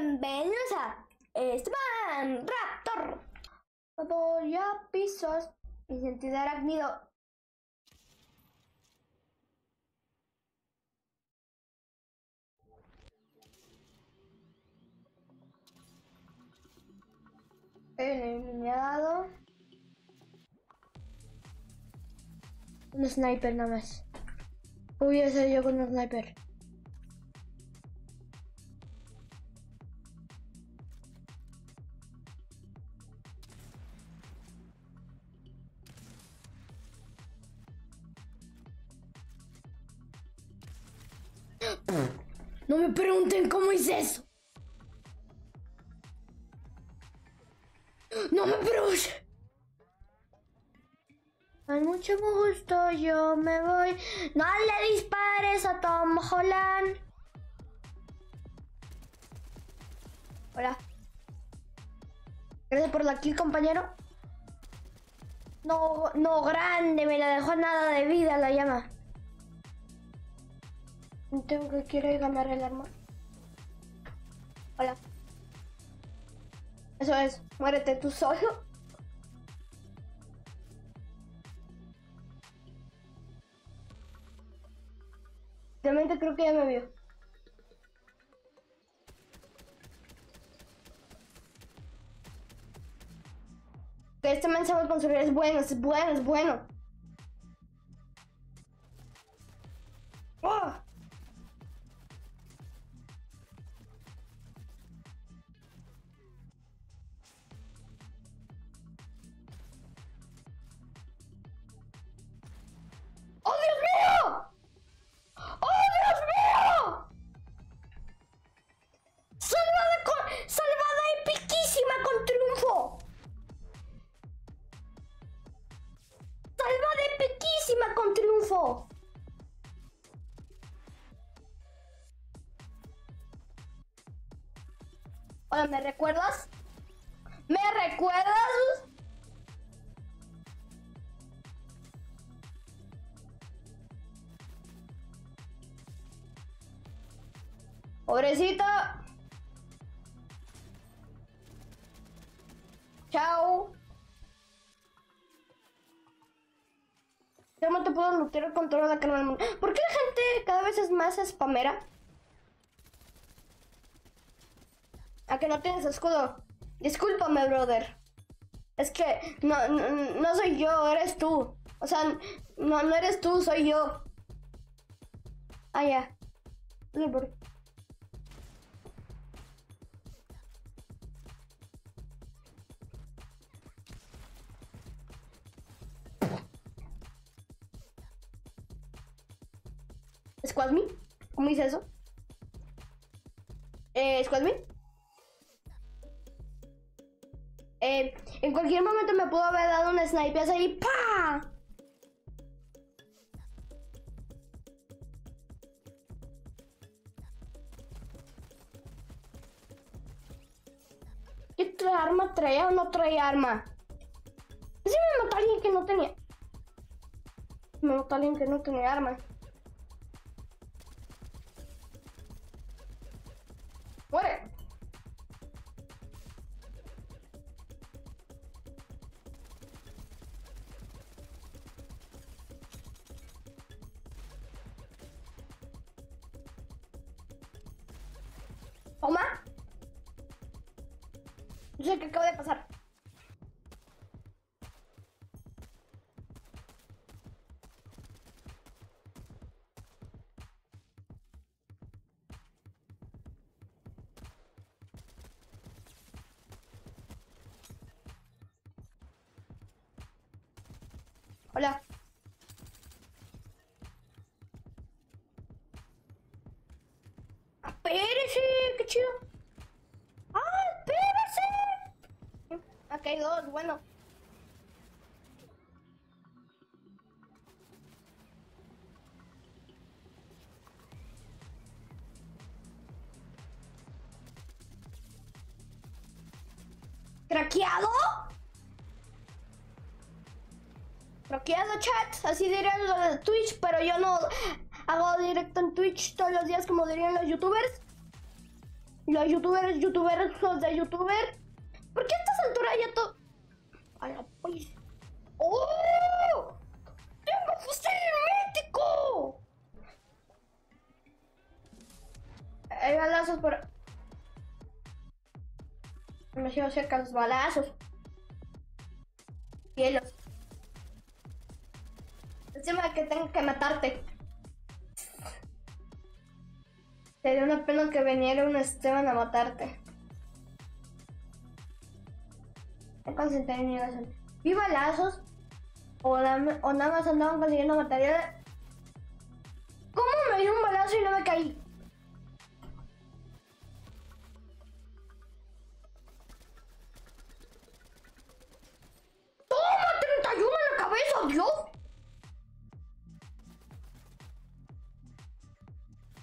Bienvenidos a Esteban Raptor. Cuando ya pisos mi sentido arácnido. Eliminado. Un sniper nada más. Voy a hacer yo con un sniper. No me pregunten cómo hice eso. No me pregunten. Hay mucho gusto, yo me voy. No le dispares a Tom Holland. Hola. Gracias por la kill, compañero. No, no, grande. Me la dejó nada de vida la llama. Tengo que quiero ganar el arma. Hola. Eso es, muérete tú solo. Realmente creo que ya me vio. Este man sabe construir, es bueno, es bueno, es bueno. ¡Oh! Hola, ¿me recuerdas? ¿Me recuerdas? Pobrecita. Chao. Yo no te puedo lootear el control de la cara del mundo. ¿Por qué la gente cada vez es más spamera? A que no tienes escudo. Discúlpame, brother. Es que no soy yo, eres tú. O sea, no eres tú, soy yo. Ah, ya. Yeah. ¿Squad me? ¿Cómo hice eso? ¿Squad me? En cualquier momento me pudo haber dado un sniper ahí. ¡Pah! ¿Qué arma traía o no traía arma? ¿Sí me mató alguien que no tenía? Me mató alguien que no tenía arma. ¡Muere! Toma. No sé qué acaba de pasar. Hola. ¡Espérese! ¡Qué chido! ¡Ah, espérese! Acá hay dos, bueno. ¿Craqueado? Craqueado, chat. Así dirían lo de Twitch, pero yo no hago directo en Twitch todos los días como dirían los youtubers. Los youtubers, los de youtuber. ¿Por qué a estas alturas ya todo? A la pues. ¡Oh! ¡Tengo fusil hermético! Hay balazos por. Me llevo cerca los balazos. Cielos. Encima que tengo que matarte. Sería una pena que viniera un Esteban a matarte. Me concentré en mi razón. Vi balazos o nada más andaban consiguiendo material. ¿Cómo me dio un balazo y no me caí?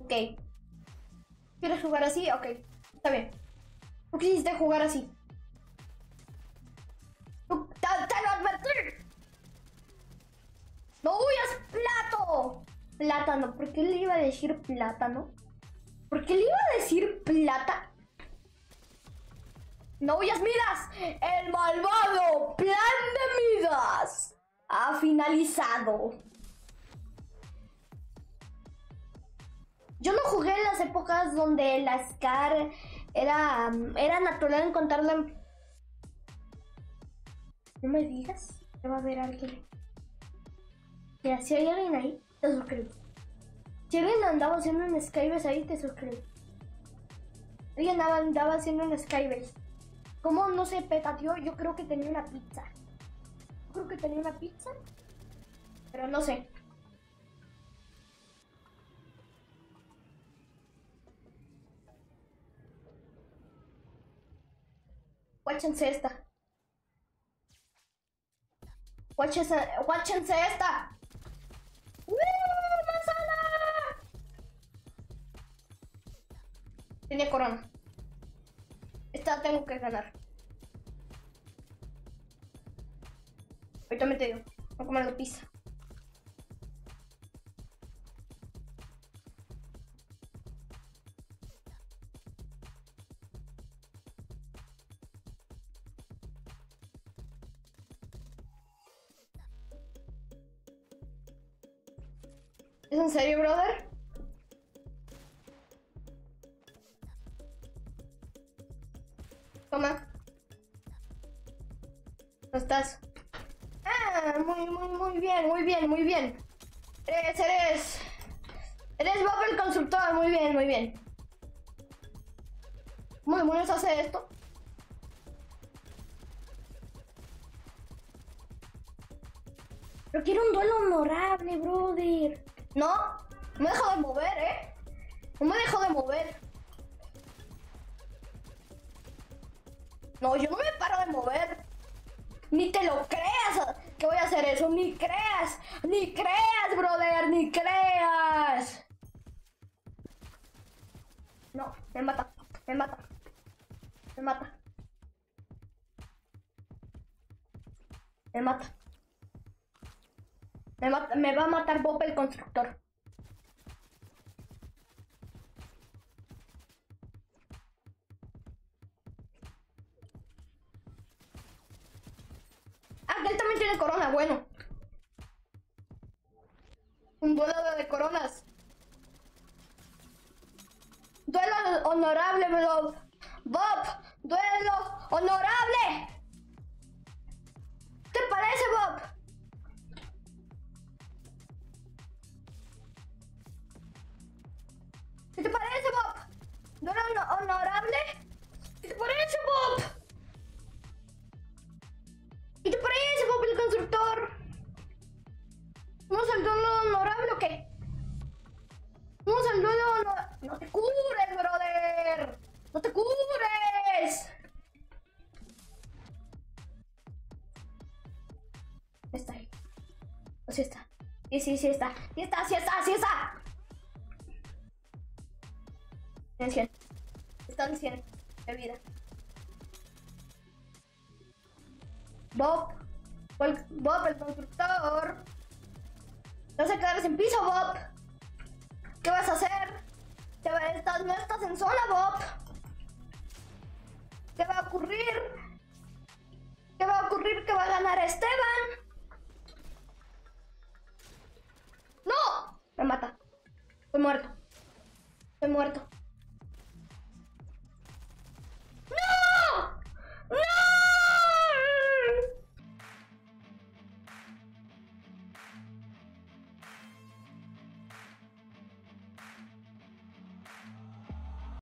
Ok. ¿Quieres jugar así? Ok. Está bien. ¿Tú quisiste jugar así? ¡Te lo advertí! ¡No huyas, plato! Plátano. ¿Por qué le iba a decir plátano? ¿Por qué le iba a decir plata? ¡No huyas, Midas! ¡El malvado plan de Midas ha finalizado! Yo no jugué en las épocas donde la SCAR era natural encontrarla en... No me digas que va a haber alguien. Mira, si hay alguien ahí, te suscribo. Si alguien andaba haciendo un skybase ahí, te suscribo. Alguien andaba haciendo un skybase. ¿Cómo no se petateó? Yo creo que tenía una pizza. Creo que tenía una pizza, pero no sé. Guáchense esta. Guáchense esta. ¡Uh! ¡Manzana! Tiene corona. Esta tengo que ganar. Ahorita me te digo. Voy a comer la pizza. ¿Es en serio, brother? Toma. ¿Cómo estás? Ah, muy bien. Eres Bob el constructor, muy bien. ¿Cómo demonios hace esto? Pero quiero un duelo honorable, brother. No, no me dejo de mover, No me dejo de mover. No, yo no me paro de mover. Ni te lo creas que voy a hacer eso. Ni creas, brother, ni creas. No, me mata. Me va a matar Bob el constructor. Ah, él también tiene corona, bueno. Un duelo de coronas. Duelo honorable, Bob. Bob, duelo honorable. ¿Te parece, Bob? ¿Qué te parece, Bob? ¿No era honorable? ¿Qué te parece, Bob? ¿Qué te parece, Bob el constructor? ¿Vamos al duelo honorable o qué? ¿Vamos al duelo honorable? ¡No te cures, brother! ¡No te cures! Está ahí. O sí está. Sí está. Sí está. En 100. Están 100 de vida. Bob el constructor. ¿Te vas a quedar sin piso, Bob? ¿Qué vas a hacer? No estás en zona, Bob. Estoy muerto.